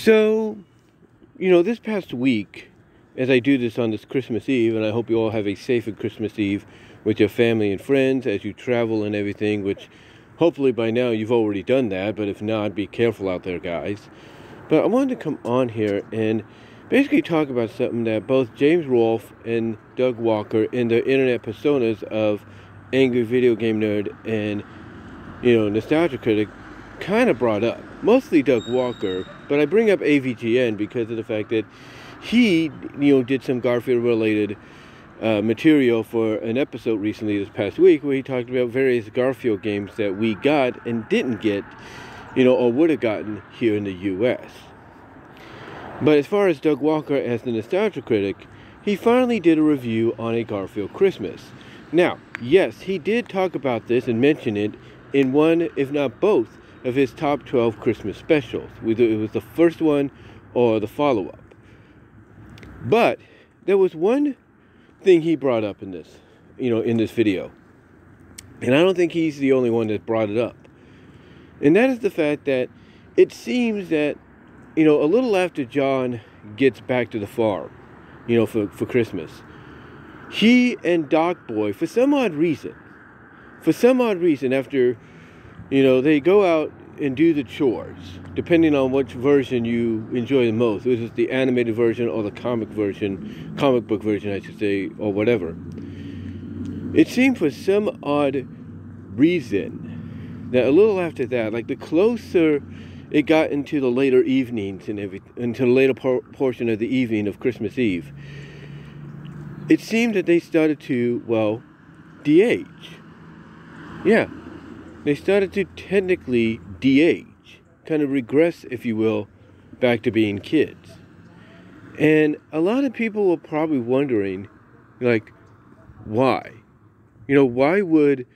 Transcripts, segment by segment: So, you know, this past week, as I do this on this Christmas Eve, and I hope you all have a safe Christmas Eve with your family and friends as you travel and everything, which hopefully by now you've already done that, but if not, be careful out there, guys. But I wanted to come on here and basically talk about something that both James Rolfe and Doug Walker and their internet personas of Angry Video Game Nerd and, you know, Nostalgia Critic kind of brought up. Mostly Doug Walker, but I bring up AVGN because of the fact that he, you know, did some Garfield-related material for an episode recently this past week where he talked about various Garfield games that we got and didn't get, you know, or would have gotten here in the U.S. But as far as Doug Walker as the Nostalgia Critic, he finally did a review on A Garfield Christmas. Now, yes, he did talk about this and mention it in one, if not both, of his top 12 Christmas specials, whether it was the first one or the follow-up. But there was one thing he brought up in this, you know, in this video, and I don't think he's the only one that brought it up, and that is the fact that it seems that, you know, a little after John gets back to the farm, you know, for Christmas, he and Doc Boy, for some odd reason, after, you know, they go out and do the chores, depending on which version you enjoy the most, whether it's the animated version or the comic book version, I should say, or whatever. It seemed for some odd reason that a little after that, like the closer it got into the later evenings and into the later portion of the evening of Christmas Eve, it seemed that they started to, well, de-age. Yeah. They started to technically de-age, kind of regress, if you will, back to being kids. And a lot of people were probably wondering, like, why? You know, why would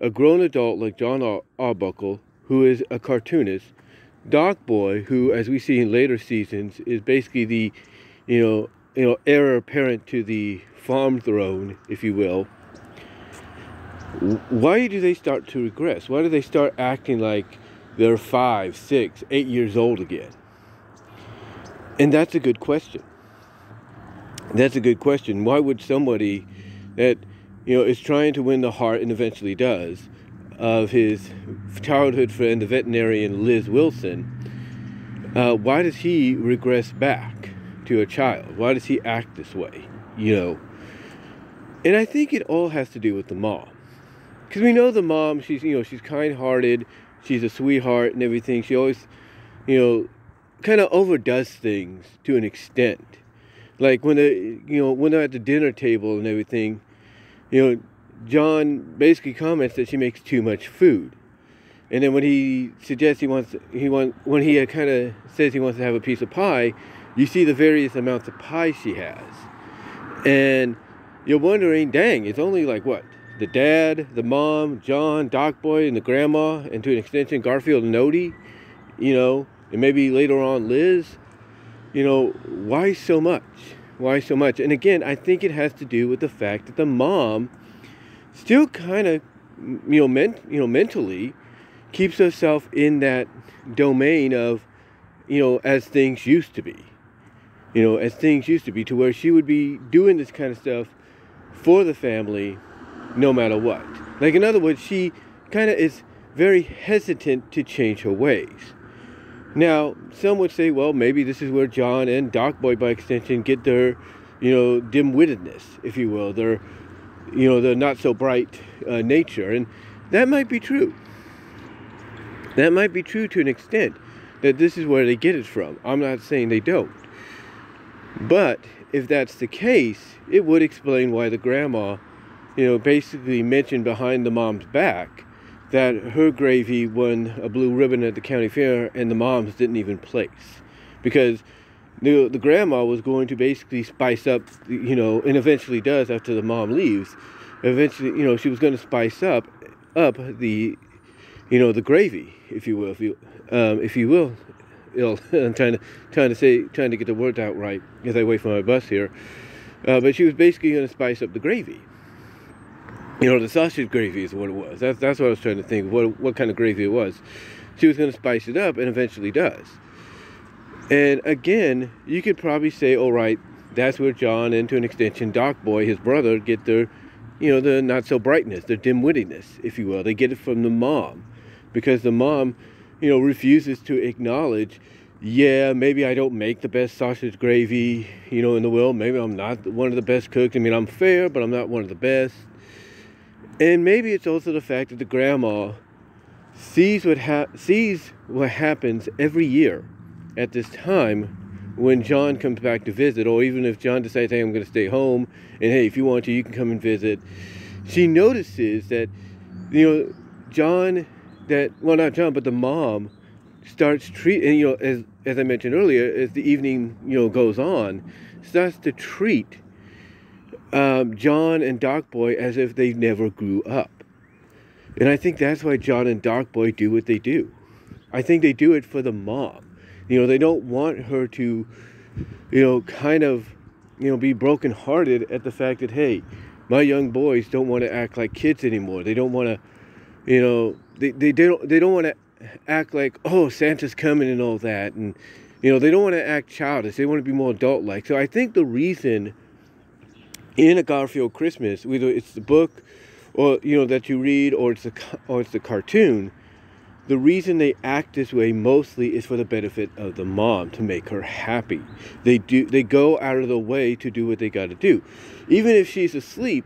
a grown adult like Jon Arbuckle, who is a cartoonist, Doc Boy, who, as we see in later seasons, is basically the, you know, heir apparent to the farm throne, if you will, why do they start to regress? Why do they start acting like they're 5, 6, 8 years old again? And that's a good question. That's a good question. Why would somebody that, you know, is trying to win the heart, and eventually does, of his childhood friend, the veterinarian Liz Wilson, why does he regress back to a child? Why does he act this way, you know? And I think it all has to do with the mom. Because we know the mom, she's, you know, she's kind-hearted, she's a sweetheart and everything. She always, you know, kind of overdoes things to an extent. Like when they're at the dinner table and everything, you know, John basically comments that she makes too much food. And then when he suggests when he kind of says he wants to have a piece of pie, you see the various amounts of pie she has. And you're wondering, dang, it's only like what? The dad, the mom, John, Doc Boy, and the grandma, and to an extension, Garfield and Odie, you know, and maybe later on Liz, you know, why so much? Why so much? And again, I think it has to do with the fact that the mom still kind of, you know, mentally keeps herself in that domain of, you know, as things used to be. You know, as things used to be, to where she would be doing this kind of stuff for the family, no matter what. Like, in other words, she kind of is very hesitant to change her ways. Now, some would say, well, maybe this is where John and Doc Boy, by extension, get their, you know, dim-wittedness, if you will. Their, you know, their not-so-bright nature. And that might be true. That might be true to an extent, that this is where they get it from. I'm not saying they don't. But if that's the case, it would explain why the grandma, you know, basically mentioned behind the mom's back that her gravy won a blue ribbon at the county fair and the moms didn't even place. Because, you know, the grandma was going to basically spice up, you know, and eventually does after the mom leaves. Eventually, you know, she was going to spice up the, you know, the gravy, if you will. I'm trying to get the word out right as I wait for my bus here. But she was basically going to spice up the gravy. You know, the sausage gravy is what it was. That's what I was trying to think, what kind of gravy it was. She was going to spice it up, and eventually does. And again, you could probably say, all right, that's where Jon and to an extension Doc Boy, his brother, get their, you know, their not so brightness, their dim-wittedness, if you will. They get it from the mom, because the mom, you know, refuses to acknowledge, yeah, maybe I don't make the best sausage gravy, you know, in the world. Maybe I'm not one of the best cooks. I mean, I'm fair, but I'm not one of the best. And maybe it's also the fact that the grandma sees what happens every year at this time when Jon comes back to visit, or even if Jon decides, hey, I'm going to stay home, and hey, if you want to, you can come and visit. She notices that, you know, the mom starts treating, you know, as I mentioned earlier, as the evening, you know, goes on, starts to treat Jon and Doc Boy as if they never grew up. And I think that's why Jon and Doc Boy do what they do. I think they do it for the mom. You know, they don't want her to, you know, kind of, you know, be brokenhearted at the fact that, hey, my young boys don't want to act like kids anymore. They don't want to, you know, they don't want to act like, oh, Santa's coming and all that. And, you know, they don't want to act childish. They want to be more adult-like. So I think the reason in A Garfield Christmas, whether it's the book or, you know, that you read, or it's the cartoon, the reason they act this way mostly is for the benefit of the mom, to make her happy. They go out of the way to do what they got to do. Even if she's asleep,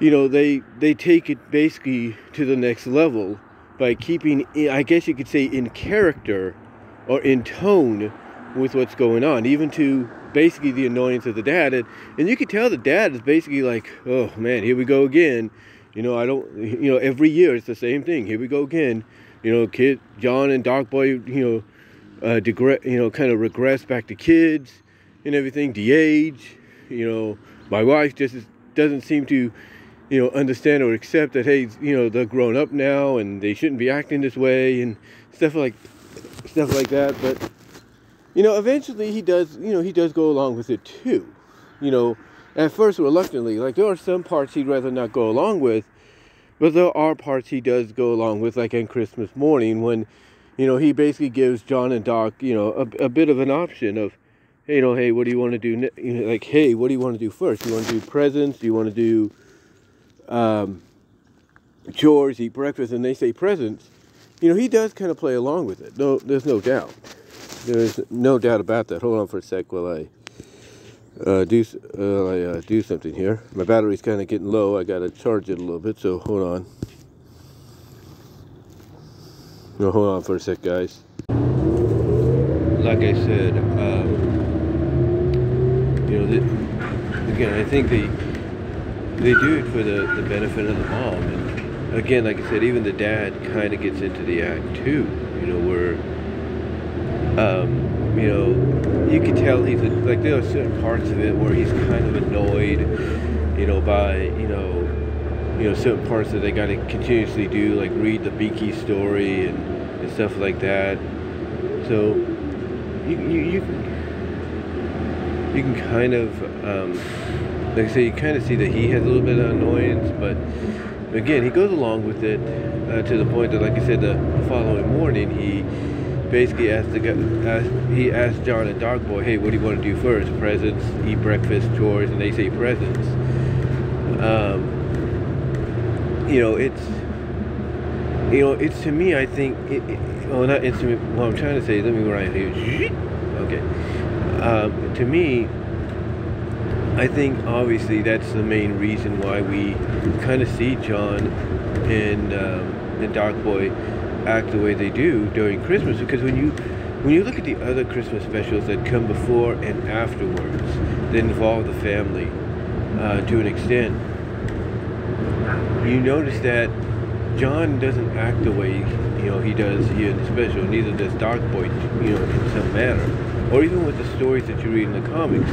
you know, they take it basically to the next level by keeping, I guess you could say, in character or in tone with what's going on, even to basically the annoyance of the dad. And you could tell the dad is basically like, oh man, here we go again. You know, I don't, you know, every year it's the same thing. Here we go again. You know, Jon and Doc Boy, you know, kind of regress back to kids and everything, de-age. You know, my wife just doesn't seem to, you know, understand or accept that, hey, you know, they're grown up now and they shouldn't be acting this way and stuff like that. But, you know, eventually he does go along with it too. You know, at first reluctantly, like there are some parts he'd rather not go along with. But there are parts he does go along with, like on Christmas morning when, you know, he basically gives Jon and Doc, you know, a bit of an option of, you know, hey, what do you want to do? You know, like, hey, what do you want to do first? Do you want to do presents? Do you want to do chores, eat breakfast? And they say presents. You know, he does kind of play along with it. No, there's no doubt. There's no doubt about that. Hold on for a sec while I do something here. My battery's kind of getting low. I gotta charge it a little bit, so hold on. No, hold on for a sec, guys. Like I said, you know, again, I think they do it for the benefit of the mom. And again, like I said, even the dad kind of gets into the act too. You know, where you know, you can tell he's like, there are certain parts of it where he's kind of annoyed, you know, by, you know, certain parts that they got to continuously do, like read the Binky story and stuff like that. So you can kind of, like I say, you kind of see that he has a little bit of annoyance, but again, he goes along with it to the point that, like I said, the following morning he basically asked Jon and Doc Boy, hey, what do you want to do first? Presents, eat breakfast, chores, and they say presents. You know, it's to me, I think, not intimate, what I'm trying to say, let me write here. Okay. To me, I think obviously that's the main reason why we kind of see Jon and Doc Boy act the way they do during Christmas, because when you look at the other Christmas specials that come before and afterwards that involve the family to an extent, you notice that Jon doesn't act the way, you know, he does here in the special. Neither does Doc Boy, you know, in some manner, or even with the stories that you read in the comics.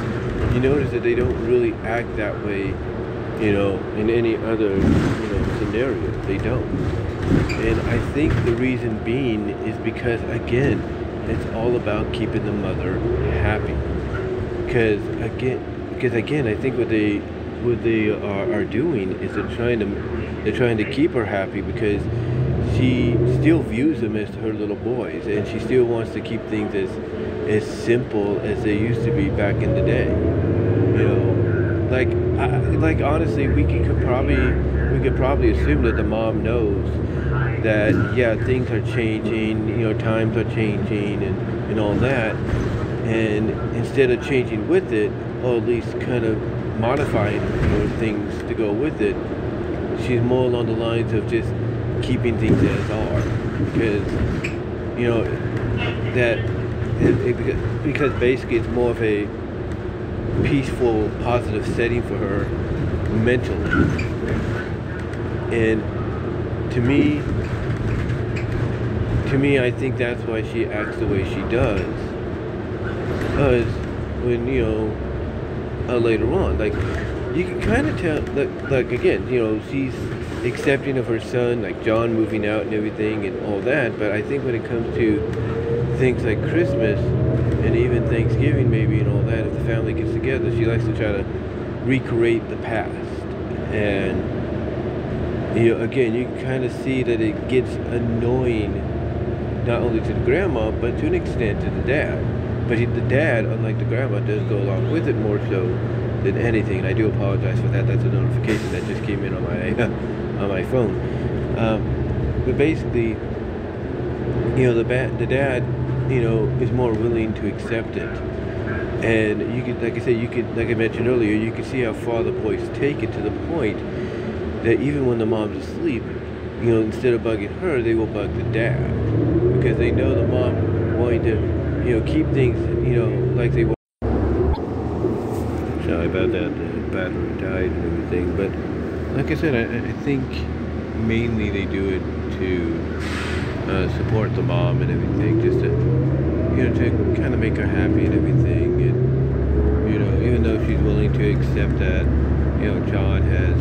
You notice that they don't really act that way, you know, in any other, you know, scenario. They don't. And I think the reason being is because, again, it's all about keeping the mother happy. Because again, I think what they are doing is they're trying to keep her happy, because she still views them as her little boys, and she still wants to keep things as simple as they used to be back in the day. You know, like honestly, we could probably assume that the mom knows that, yeah, things are changing, you know, times are changing and all that, and instead of changing with it, or at least kind of modifying things to go with it, she's more along the lines of just keeping things as are, because, you know, because basically it's more of a peaceful, positive setting for her mentally. And to me, I think that's why she acts the way she does. Because when, you know, later on, like, you can kind of tell, like again, you know, she's accepting of her son, like John moving out and everything and all that, but I think when it comes to things like Christmas and even Thanksgiving maybe and all that, if the family gets together, she likes to try to recreate the past. And, you know, again, you can kind of see that it gets annoying, not only to the grandma, but to an extent to the dad. But the dad, unlike the grandma, does go along with it more so than anything. And I do apologize for that. That's a notification that just came in on my phone. But basically, you know, the dad, you know, is more willing to accept it. And you could, like I said, like I mentioned earlier, you could see how far the boys take it, to the point that even when the mom's asleep, you know, instead of bugging her, they will bug the dad, because they know the mom wanting to, you know, keep things, you know, like they want. Sorry about that, the battery died and everything, but like I said, I think mainly they do it to support the mom and everything, just to, you know, to kind of make her happy and everything. And, you know, even though she's willing to accept that, you know, John has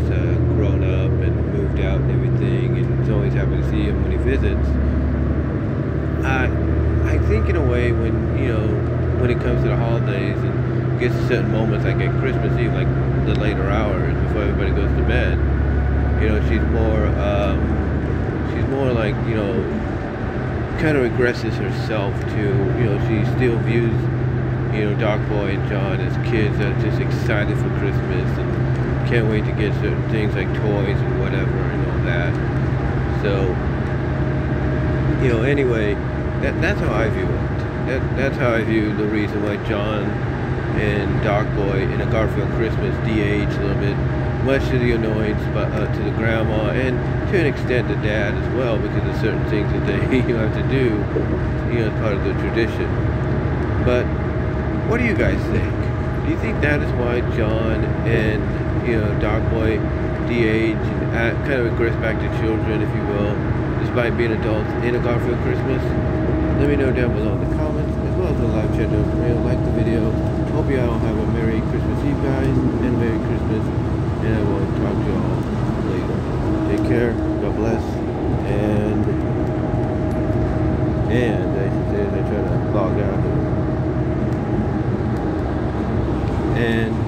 grown up and moved out and everything, and it's always happy to see him when he visits, I think in a way, when, you know, when it comes to the holidays and gets to certain moments, like at Christmas Eve, like the later hours before everybody goes to bed, you know, she's more like, you know, kind of regresses herself to, you know, she still views, you know, Doc Boy and John as kids that are just excited for Christmas and can't wait to get certain things like toys and whatever and all that. So, you know, anyway, that's how I view it. That's how I view the reason why John and Doc Boy in a Garfield Christmas de-aged a little bit, much to the annoyance to the grandma, and to an extent the dad as well, because of certain things that they have to do, you know, as part of the tradition. But what do you guys think? Do you think that is why John and, you know, Doc Boy de-aged and kind of regress back to children, if you will, despite being adults in a Garfield Christmas? Let me know down below in the comments, as well as the live chat down below. Like the video. Hope you all have a Merry Christmas Eve, guys, and Merry Christmas, and I will talk to you all later. Take care, God bless, and I should say, as I try to log out, and